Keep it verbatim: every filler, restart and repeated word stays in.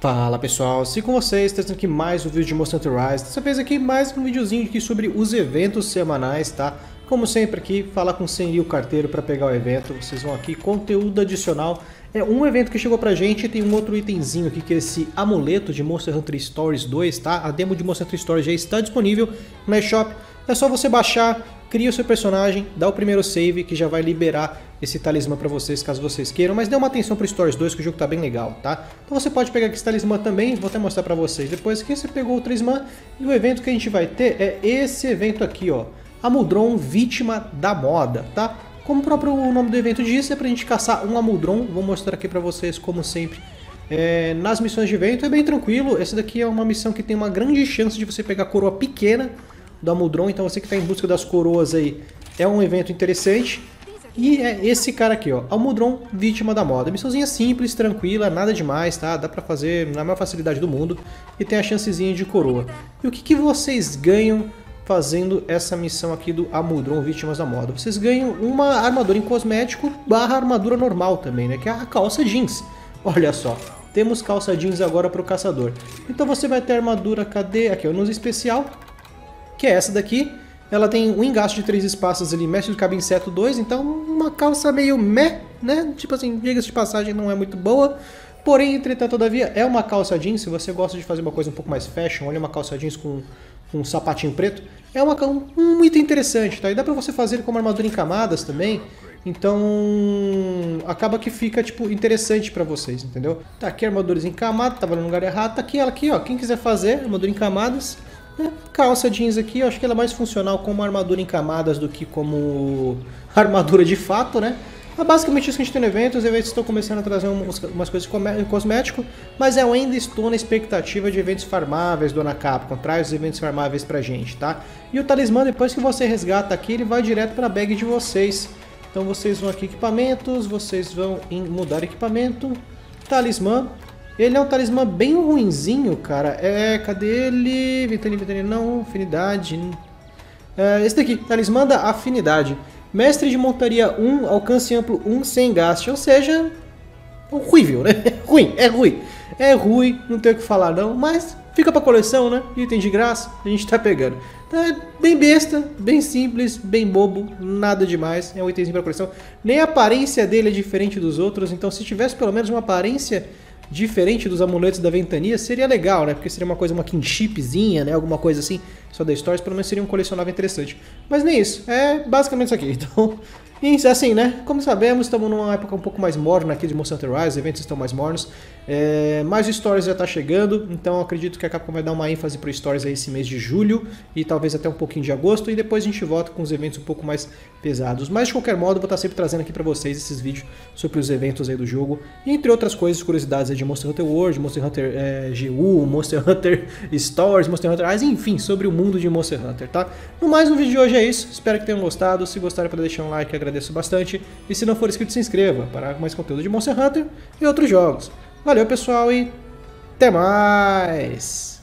Fala pessoal, se com vocês, trazendo aqui mais um vídeo de Monster Hunter Rise, dessa vez aqui mais um videozinho aqui sobre os eventos semanais, tá? Como sempre aqui, fala com o Senri, o carteiro, para pegar o evento, vocês vão aqui, conteúdo adicional, é um evento que chegou pra gente, tem um outro itemzinho aqui, que é esse amuleto de Monster Hunter Stories dois, tá? A demo de Monster Hunter Stories já está disponível na eShop, é só você baixar, cria o seu personagem, dá o primeiro save, que já vai liberar esse talismã para vocês, caso vocês queiram, mas dê uma atenção pro Stories dois, que o jogo tá bem legal, tá? Então você pode pegar aqui esse talismã também, vou até mostrar para vocês depois que você pegou o talismã, e o evento que a gente vai ter é esse evento aqui, ó, Almudron, vítima da moda, tá? Como o próprio nome do evento diz, é pra gente caçar um Almudron, vou mostrar aqui pra vocês como sempre. É, nas missões de evento é bem tranquilo, essa daqui é uma missão que tem uma grande chance de você pegar a coroa pequena do Almudron, então você que tá em busca das coroas aí, é um evento interessante. E é esse cara aqui, ó, Almudron, vítima da moda. Missãozinha simples, tranquila, nada demais, tá? Dá pra fazer na maior facilidade do mundo e tem a chancezinha de coroa. E o que, que vocês ganham fazendo essa missão aqui do Almudron, vítimas da moda? Vocês ganham uma armadura em cosmético barra armadura normal também, né? Que é a calça jeans. Olha só, temos calça jeans agora para o caçador. Então você vai ter armadura, cadê? Aqui, ó, nos especial, que é essa daqui. Ela tem um engaste de três espaços ali, mestre do cabo inseto dois, então uma calça meio meh, né? Tipo assim, diga-se de passagem, não é muito boa. Porém, entretanto, todavia, é uma calça jeans, se você gosta de fazer uma coisa um pouco mais fashion, olha uma calça jeans com, com um sapatinho preto, é uma um, muito interessante, tá? E dá pra você fazer como armadura em camadas também, então acaba que fica, tipo, interessante pra vocês, entendeu? Tá aqui armaduras em camadas, tava no lugar errado, tá aqui ela aqui, ó, quem quiser fazer armadura em camadas, né? Calça jeans aqui, eu acho que ela é mais funcional como armadura em camadas do que como armadura de fato, né? É basicamente isso que a gente tem no evento, os eventos estão começando a trazer umas, umas coisas de cosmético, mas eu ainda estou na expectativa de eventos farmáveis, Dona Capcom, traz os eventos farmáveis pra gente, tá? E o talismã, depois que você resgata aqui, ele vai direto pra bag de vocês. Então vocês vão aqui em equipamentos, vocês vão em mudar equipamento, talismã, ele é um talismã bem ruinzinho, cara, é, cadê ele? Ventania, ventania, não, afinidade, é, esse daqui, talismã da afinidade. Mestre de montaria um, alcance amplo um, sem gasto, ou seja, horrível, né? Ruim, é ruim, é ruim, não tem o que falar não, mas fica pra coleção, né? Item de graça, a gente tá pegando. Então é bem besta, bem simples, bem bobo, nada demais, é um itemzinho pra coleção. Nem a aparência dele é diferente dos outros, então se tivesse pelo menos uma aparência diferente dos amuletos da ventania, seria legal, né? Porque seria uma coisa, uma kinshipzinha, né? Alguma coisa assim, só da Stories, pelo menos seria um colecionável interessante. Mas nem isso, é basicamente isso aqui. Então, assim, né? Como sabemos, estamos numa época um pouco mais morna aqui de Monster Hunter Rise, os eventos estão mais mornos, é... mas o Stories já está chegando, então eu acredito que a Capcom vai dar uma ênfase pro Stories aí esse mês de julho, e talvez até um pouquinho de agosto, e depois a gente volta com os eventos um pouco mais pesados. Mas de qualquer modo, vou estar sempre trazendo aqui para vocês esses vídeos sobre os eventos aí do jogo, entre outras coisas, curiosidades aí de Monster Hunter World, Monster Hunter é, G U, Monster Hunter Stories, Monster Hunter Rise, enfim, sobre o mundo de Monster Hunter, tá? No mais, no vídeo de hoje é isso, espero que tenham gostado, se gostaram pode deixar um like, agradeço bastante, e se não for inscrito se inscreva para mais conteúdo de Monster Hunter e outros jogos. Valeu pessoal e até mais!